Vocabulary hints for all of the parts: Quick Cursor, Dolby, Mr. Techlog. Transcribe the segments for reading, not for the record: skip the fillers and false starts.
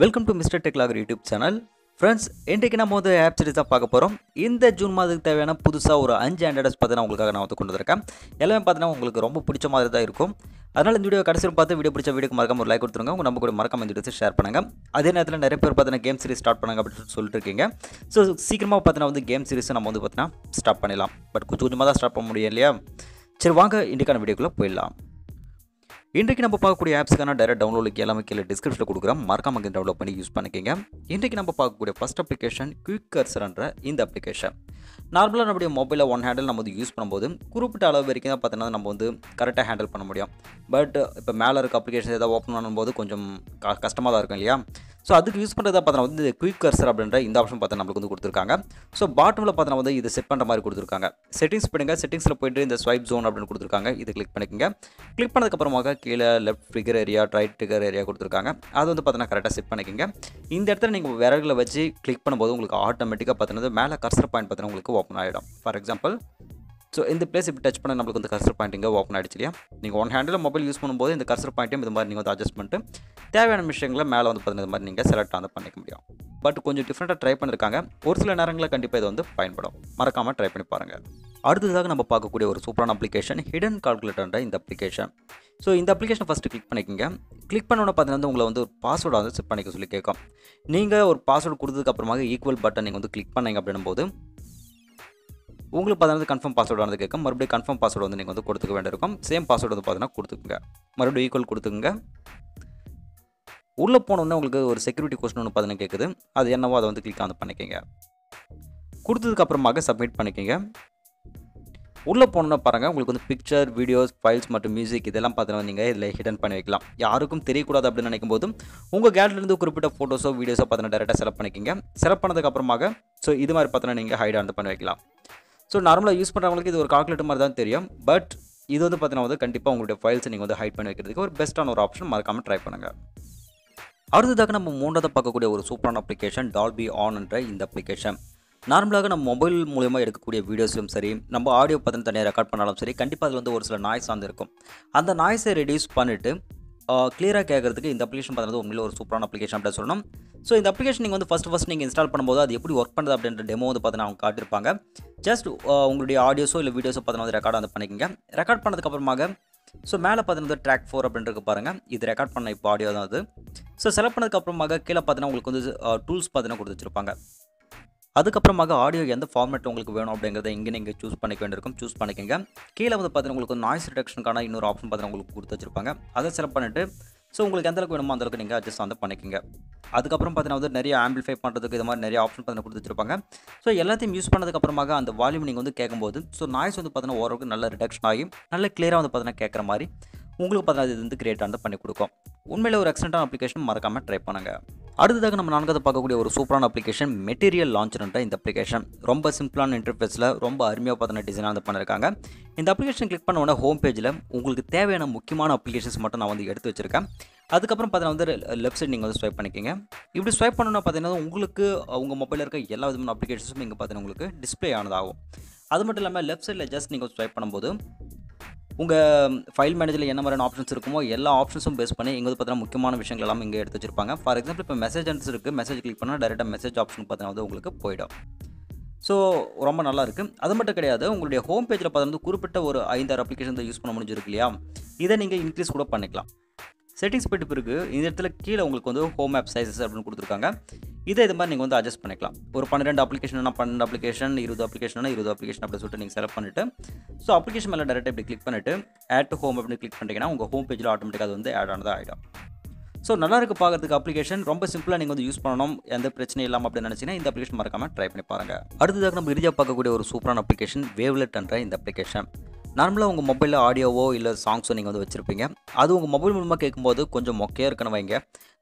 Welcome to Mr. Techlog YouTube channel. Friends, இன்றைக்கு நம்ம ஒரு ஆப் சீரிஸ் தான் பார்க்க போறோம். இந்த ஜூன் மாதத்துக்கு தேவையான புதுசா ஒரு 5 ஆண்ட்ராய்ட்ஸ் பார்த்தனா உங்களுக்காக நான் வந்து கொண்டு வந்திருக்கேன். எல்லாமே பார்த்தனா உங்களுக்கு ரொம்ப பிடிச்ச மாதிரி தான் இருக்கும். அதனால இந்த வீடியோ கடைசி வரை பார்த்து வீடியோ பிடிச்ச வீடியோக்கு மறக்காம ஒரு லைக் கொடுத்துருங்க. உங்க நம்ம கூட மறக்காம இந்த வீடியோவை ஷேர் பண்ணுங்க. அதே நேரத்துல நிறைய பேர் பார்த்தனா கேம் சீரிஸ் ஸ்டார்ட் பண்ணுங்க அப்படினு சொல்லிட்டு இருக்கீங்க. சோ சீக்கிரமா பார்த்தனா வந்து கேம் சீரிஸ் நம்ம வந்து பார்த்தனா ஸ்டார்ட் பண்ணலாம். பட் கொஞ்சம் கொஞ்சமா தான் ஸ்டார்ட் பண்ண முடியும் இல்லையா? சரி வாங்க இன்றைக்கான வீடியோக்குள்ள போய்லாம். இன்றைக்கு நம்ம பார்க்கக்கூடிய ஆப்ஸ்க்கான டைரக்ட் டவுன்லோட் லிங்க் எல்லாமே கீழே டிஸ்கிரிப்ஷனில் கொடுக்குறோம். மறக்காம இங்கே டவுன்லோட் பண்ணி யூஸ் பண்ணிக்கோங்க. இன்றைக்கு நம்ம பார்க்கக்கூடிய ஃபர்ஸ்ட் அப்ளிகேஷன் குயிக் கர்சர்ன்ற இந்த அப்ளிகேஷன். நார்மலாக நம்மளுடைய மொபைலில் ஒன் ஹேண்டில் நம்ம வந்து யூஸ் பண்ணும்போது குறிப்பிட்ட அளவு வரைக்கும் தான் பார்த்தீங்கன்னா நம்ம வந்து கரெக்டாக ஹேண்டில் பண்ண முடியும். பட் இப்போ மேலே இருக்க அப்ளிகேஷன் எதாவது ஓப்பன் பண்ணும்போது கொஞ்சம் கஷ்டமாக தான் இருக்கும் இல்லையா? ஸோ அதுக்கு யூஸ் பண்ணுறதா பார்த்தோன்னா வந்து இந்த குயிக் கர்சர் அப்படின்ற இந்த ஆப்ஷன் பார்த்தா நம்மளுக்கு வந்து கொடுத்துருக்காங்க. ஸோ பாட்டமில் பார்த்தோன்னா வந்து இதை செட் பண்ணுற மாதிரி கொடுத்துருக்காங்க. செட்டிங்ஸ் பண்ணுங்கள். செட்டிங்ஸில் போய்ட்டு இந்த ஸ்வைப் ஜோன் அப்படின்னு கொடுத்துருக்காங்க. இது கிளிக் பண்ணிக்கோங்க. கிளிக் பண்ணதுக்கப்புறமாக கீழே left figure area right figure area கொடுத்துருக்காங்க. அது வந்து பார்த்தோன்னா கரெக்டாக செட் பண்ணிக்கோங்க. இந்த இடத்துல நீங்கள் விரல்களை வச்சு கிளிக் பண்ணும்போது உங்களுக்கு ஆட்டோமேட்டிக்காக பார்த்தோன்னா மேலே கர்சர் பாயிண்ட் பார்த்தோன்னா உங்களுக்கு ஓப்பன் ஆகிடும். ஃபார் எக்ஸாம்பிள் ஸோ இந்த பிளேஸ் இப்போ டச் பண்ண நம்மளுக்கு வந்து கர்சர் பாயிண்ட்டிங்க ஓப்பன் ஆகிடுச்சு இல்லையா? நீங்கள் ஒன் ஹேண்டில் மொபைல் யூஸ் பண்ணும்போது இந்த கர்சர் பாயிண்ட்டையும் இது மாதிரி நீங்கள் வந்து அட்ஜஸ்ட் பண்ணிட்டு தேவையான விஷயங்களை மேலே வந்து பார்த்தீங்கன்னா இது மாதிரி நீங்கள் செலக்ட் வந்து பண்ணிக்க முடியும். பட் கொஞ்சம் டிஃப்ரெண்ட்டாக ட்ரை பண்ணியிருக்காங்க. ஒரு சில நேரங்களில் கண்டிப்பாக இது வந்து பயன்படும். மறக்காமல் ட்ரை பண்ணி பாருங்கள். அடுத்ததாக நம்ம பார்க்கக்கூடிய ஒரு சூப்பரான அப்ளிகேஷன் ஹிடன் கால்குலேட்டர்ன்ற இந்த அப்ளிகேஷன். ஸோ இந்த அப்ளிகேஷன் ஃபஸ்ட்டு கிளிக் பண்ணிக்கோங்க. கிளிக் பண்ணோன்னா பார்த்தீங்கன்னா உங்களை வந்து ஒரு பாஸ்வேர்டை வந்து செட் பண்ணிக்க சொல்லி கேட்கும். நீங்கள் ஒரு பாஸ்வேர்டு கொடுத்ததுக்கப்புறமாக ஈக்குவல் பட்டன் நீங்கள் வந்து கிளிக் பண்ணிங்க அப்படின்னும் போது உங்களுக்கு பார்த்தீங்கன்னா கன்ஃபார்ம் பாஸ்வேர்டு வந்து கேட்கும். மறுபடியும் கன்ஃபார்ம் பாஸ்வேர்டு வந்து நீங்கள் வந்து கொடுத்துக்க வேண்டியிருக்கும். சேம் பாஸ்வேர்டு வந்து பார்த்தீங்கன்னா கொடுத்துக்குங்க. மறுபடியும் ஈக்குவல் கொடுத்துக்குங்க. உள்ளே போனோடனே உங்களுக்கு ஒரு செக்யூரிட்டி கொஸ்டின் ஒன்று பார்த்தீங்கன்னா கேட்குது. அது என்னவோ அதை வந்து கிளிக் வந்து பண்ணிக்கோங்க. கொடுத்ததுக்கப்புறமாக சப்மிட் பண்ணிக்கோங்க. உள்ளே போனோன்னா பாருங்கள் உங்களுக்கு வந்து பிக்சர் வீடியோஸ் ஃபைல்ஸ் மற்றும் மியூசிக் இதெல்லாம் பார்த்தீங்கன்னா நீங்கள் இதில் ஹிடன் பண்ணி வைக்கலாம். யாருக்கும் தெரியக்கூடாது அப்படின்னு நினைக்கும் போது உங்கள் கேலரிலேருந்து குறிப்பிட்ட ஃபோட்டோஸோ வீடியோஸோ பார்த்தீங்கன்னா டேரெக்டாக செலக்ட் பண்ணிக்கோங்க. செலக்ட் பண்ணதுக்கப்புறமாக ஸோ இது மாதிரி பார்த்தீங்கன்னா நீங்கள் ஹைட் வந்து பண்ணி வைக்கலாம். ஸோ நார்மலாக யூஸ் பண்ணுறவங்களுக்கு இது ஒரு கால்குலேட்டர் மாதிரி தான் தெரியும். பட் இது வந்து பார்த்தீங்கன்னா வந்து கண்டிப்பாக உங்களுடைய ஃபைல்ஸை நீங்கள் வந்து ஹைட் பண்ணி வைக்கிறதுக்கு ஒரு பெஸ்ட்டான ஒரு ஆப்ஷன். மறக்காமல் ட்ரை பண்ணுங்கள். அடுத்ததாக நம்ம மூன்றாவது பார்க்கக்கூடிய ஒரு சூப்பரான அப்ளிகேஷன் டால்பி ஆன்ன்ற இந்த அப்ளிகேஷன். நார்மலாக நம்ம மொபைல் மூலமா எடுக்கக்கூடிய வீடியோஸ்லையும் சரி நம்ம ஆடியோ பார்த்தீங்கன்னா தனியாக ரெக்கார்ட் பண்ணாலும் சரி கண்டிப்பாக அதில் வந்து ஒரு சில நாய்ஸ் வந்து இருக்கும். அந்த நாய்ஸை ரெடியூஸ் பண்ணிவிட்டு கிளியராக கேட்குறதுக்கு இந்த அப்ளிகேஷன் பார்த்தீங்கன்னா உண்மையிலே ஒரு சூப்பரான அப்ளிகேஷன் அப்படின்னு சொல்லணும். ஸோ இந்த அப்ளிகேஷன் நீங்கள் வந்து ஃபஸ்ட் நீங்கள் இன்ஸ்டால் பண்ணும்போது அது எப்படி ஒர்க் பண்ணுறது அப்படின்ற டெமோ வந்து பார்த்தீங்கன்னா அவங்க காட்டியிருப்பாங்க. ஜஸ்ட் உங்களுடைய ஆடியோஸோ இல்லை வீடியோஸோ பார்த்தீங்கன்னா வந்து ரெக்கார்ட் வந்து பண்ணிக்கோங்க. ரெக்கார்ட் பண்ணதுக்கப்புறமாக ஸோ மேலே பார்த்தீங்கன்னா வந்து ட்ராக் 4 அப்படின்றது பாருங்கள். இது ரெக்கார்ட் பண்ண இப்போ ஆடியோ தான் அது. ஸோ செலக்ட் பண்ணதுக்கப்புறமாக கீழே பார்த்தீங்கன்னா உங்களுக்கு வந்து டூல்ஸ் பார்த்தீங்கன்னா கொடுத்து வச்சிருப்பாங்க. அதுக்கப்புறமாக ஆடியோ எந்த ஃபார்மேட் உங்களுக்கு வேணும் அப்படிங்கிறத இங்கே நீங்கள் சூஸ் பண்ணிக்க வேண்டியிருக்கும். சூஸ் பண்ணிக்கோங்க. கீழே வந்து பார்த்தீங்கன்னா உங்களுக்கு நாய்ஸ் ரிடக்ஷனுக்கான இன்னொரு ஆப்ஷன் பார்த்தீங்கன்னா உங்களுக்கு கொடுத்து வச்சிருப்பாங்க. அதை செலக்ட் பண்ணிவிட்டு ஸோ உங்களுக்கு எந்தளவுக்கு வேணுமோ அந்தளவுக்கு நீங்கள் அட்ஜஸ்ட் வந்து பண்ணிக்கோங்க. அதுக்கப்புறம் பார்த்தீங்கன்னா வந்து நிறைய ஆம்பிளிஃபை பண்ணுறதுக்கு இது மாதிரி நிறைய ஆப்ஷன் பார்த்தீங்கன்னா கொடுத்து வச்சிருப்பாங்க. ஸோ எல்லாத்தையும் யூஸ் பண்ணதுக்கப்புறமாக அந்த வால்யூம் நீங்கள் வந்து கேட்கும்போது ஸோ நாய்ஸ் வந்து பார்த்தீங்கன்னா ஓரளவுக்கு நல்ல ரிடக்ஷன் ஆகி நல்ல கிளியராக வந்து பார்த்தீங்கன்னா கேட்குற மாதிரி உங்களுக்கு பார்த்தீங்கன்னா இது வந்து கிரியேட் வந்து பண்ணி கொடுக்கும். உண்மையில் ஒரு எக்ஸலென்ட்டான அப்ளிகேஷன். மறக்காமல் ட்ரை பண்ணுங்கள். அடுத்ததாக நம்ம நான்காவது பார்க்கக்கூடிய ஒரு சூப்பரான அப்ளிகேஷன் மெட்டீரியல் லான்ச்சர்ன்ற இந்த அப்ளிகேஷன். ரொம்ப சிம்பிளான இன்டர்ஃபேஸில் ரொம்ப அருமையாக பார்த்தீங்கன்னா டிசைனாக வந்து பண்ணியிருக்காங்க. இந்த அப்ளிகேஷன் கிளிக் பண்ண உடனே ஹோம் பேஜில் உங்களுக்கு தேவையான முக்கியமான அப்ளிகேஷன்ஸ் மட்டும் நான் வந்து எடுத்து வச்சிருக்கேன். அதுக்கப்புறம் பார்த்தீங்கன்னா வந்து லெஃப்ட் சைட் நீங்கள் வந்து ஸ்வைப் பண்ணிக்கோங்க. இப்படி ஸ்வைப் பண்ணணும்னா பார்த்தீங்கன்னா உங்களுக்கு உங்கள் மொபைலில் இருக்க எல்லா விதமான அப்ளிகேஷன்ஸும் இங்கே பார்த்தீங்கன்னா உங்களுக்கு டிஸ்பிளே ஆனதாகும். அது மட்டும் இல்லாமல் லெஃப்ட் சைடில் ஜஸ்ட் நீங்கள் ஸ்வைப் பண்ணும்போது உங்கள் ஃபைல் மேனேஜரில் என்ன மாதிரியான ஆப்ஷன்ஸ் இருக்குமோ எல்லா ஆப்ஷன்ஸும் பேஸ் பண்ணி இங்கே வந்து பார்த்தீங்கன்னா முக்கியமான விஷயங்கள் எல்லாமே இங்கே எடுத்து வச்சிருப்பாங்க. ஃபார் எக்ஸாம்பிள் இப்போ மெசேஜஸ் இருக்குது. மெசேஜ் கிளிக் பண்ணால் டேரெக்டாக மெசேஜ் ஆப்ஷன் பார்த்தீங்கன்னா வந்து உங்களுக்கு போயிடும். ஸோ ரொம்ப நல்லா இருக்குது. அது மட்டும் கிடையாது உங்களுடைய ஹோம் பேஜில் பார்த்தீங்கன்னா குறிப்பிட்ட ஒரு 5-6 அப்ளிகேஷன் தான் யூஸ் பண்ண முடிஞ்சிருக்கு இல்லையா? இதை நீங்கள் இன்க்ரீஸ் கூட பண்ணிக்கலாம். செட்டிங்ஸ் போய்ட்டு பிறகு இந்த இடத்துல கீழே உங்களுக்கு வந்து ஹோம் ஆப் சைஸஸ் அப்படின்னு கொடுத்துருக்காங்க. இதை இது மாதிரி நீங்கள் வந்து அட்ஜஸ்ட் பண்ணிக்கலாம். ஒரு 12 அப்ளிகேஷன்னா 12 அப்ளிகேஷன், 20 அப்ளிகேஷன்னா 20 அப்ளிகேஷன் அப்படின்னு சொல்லிட்டு நீங்கள் செலக்ட் பண்ணிவிட்டு ஸோ அப்ளிகேஷன் மேலே டேரெக்டாக இப்படி கிளிக் பண்ணிவிட்டு ஆட் டு ஹோம் அப்படின்னு கிளிக் பண்ணிட்டீங்கன்னா உங்கள் ஹோம் பேஜில் ஆட்டோமேட்டிக்காக அது வந்து ஆட் ஆனதாக ஆகிடும். ஸோ நல்லா இருக்குது பார்க்குறதுக்கு அப்ளிகேஷன். ரொம்ப சிம்பிளாக நீங்கள் வந்து யூஸ் பண்ணணும், எந்த பிரச்சனையும் இல்லாமல் அப்படின்னு நினச்சிங்கன்னா இந்த அப்ளிகேஷன் மறக்காமல் ட்ரை பண்ணி பாருங்கள். அடுத்ததாக நம்ம இறுதியாக பார்க்கக்கூடிய ஒரு சூப்பரான அப்ளிகேஷன் வேவ்லெட்ன்ற இந்த அப்ளிகேஷன். நார்மலாக உங்கள் மொபைலில் ஆடியோவோ இல்லை சாங்ஸோ நீங்கள் வந்து வச்சுருப்பீங்க. அது உங்கள் மொபைல் மூலமாக கேட்கும்போது கொஞ்சம் மொக்கையாக இருக்குன்னு வைங்க.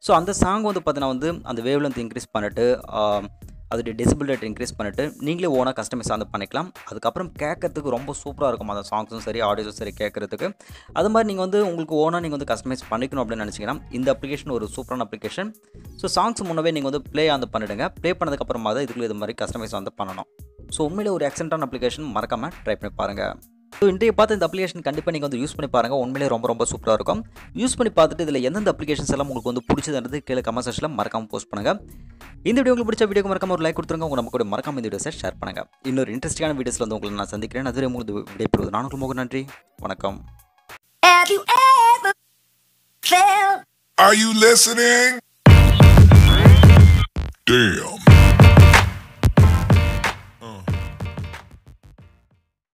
ஸோ அந்த சாங் வந்து பார்த்தீங்கன்னா வந்து அந்த வேவ்லென்த் இன்க்ரீஸ் பண்ணிட்டு அதோடைய டெசிபிள் ரேட் இன்க்ரீஸ் பண்ணிவிட்டு நீங்களே ஓனாக கஸ்டமைஸ் வந்து பண்ணிக்கலாம். அதுக்கப்புறம் கேட்கறதுக்கு ரொம்ப சூப்பராக இருக்கும். அந்த சாங்ஸும் சரி ஆடியோஸும் சரி கேட்குறதுக்கு அது மாதிரி நீங்கள் வந்து உங்களுக்கு ஓனாக நீங்கள் வந்து கஸ்டமைஸ் பண்ணிக்கணும் அப்படின்னு நினச்சிங்கன்னா இந்த அப்ளிகேஷன் ஒரு சூப்பரான அப்ளிகேஷன். ஸோ சாங்ஸ் முன்னவே நீங்கள் வந்து ப்ளே வந்து பண்ணிவிடுங்க. ப்ளே பண்ணதுக்கப்புறமா தான் இதுக்குள்ளே இது மாதிரி கஸ்டமைஸ் வந்து பண்ணணும். ஸோ உண்மையிலே ஒரு எக்ஸலென்ட்டான அப்ளிகேஷன். மறக்காமல் ட்ரை பண்ணி பாருங்கள். So, if you the application, you can use it in use the application, Have you ever felt? Are you listening? Damn.